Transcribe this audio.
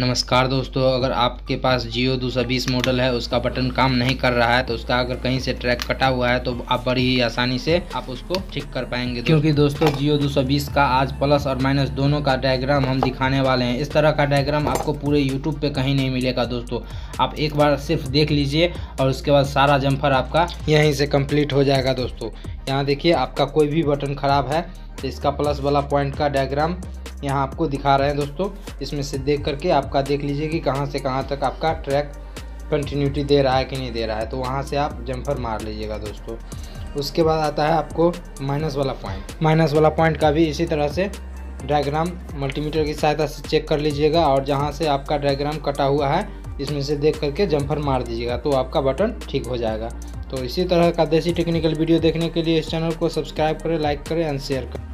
नमस्कार दोस्तों, अगर आपके पास जियो 220 मॉडल है उसका बटन काम नहीं कर रहा है तो उसका अगर कहीं से ट्रैक कटा हुआ है तो आप बड़ी ही आसानी से आप उसको ठीक कर पाएंगे, क्योंकि दोस्तों जियो 220 का आज प्लस और माइनस दोनों का डायग्राम हम दिखाने वाले हैं। इस तरह का डायग्राम आपको पूरे यूट्यूब पे कहीं नहीं मिलेगा दोस्तों। आप एक बार सिर्फ देख लीजिए और उसके बाद सारा जम्फर आपका यहीं से कम्प्लीट हो जाएगा दोस्तों। यहाँ देखिए, आपका कोई भी बटन ख़राब है तो इसका प्लस वाला पॉइंट का डायग्राम यहाँ आपको दिखा रहे हैं दोस्तों। इसमें से देख करके आपका देख लीजिए कि कहाँ से कहाँ तक आपका ट्रैक कंटिन्यूटी दे रहा है कि नहीं दे रहा है, तो वहाँ से आप जम्पर मार लीजिएगा दोस्तों। उसके बाद आता है आपको माइनस वाला पॉइंट। माइनस वाला पॉइंट का भी इसी तरह से डायग्राम मल्टीमीटर की सहायता से चेक कर लीजिएगा और जहाँ से आपका डायग्राम कटा हुआ है इसमें से देख करके जम्पर मार दीजिएगा तो आपका बटन ठीक हो जाएगा। तो इसी तरह का देसी टेक्निकल वीडियो देखने के लिए इस चैनल को सब्सक्राइब करें, लाइक करें एंड शेयर करें।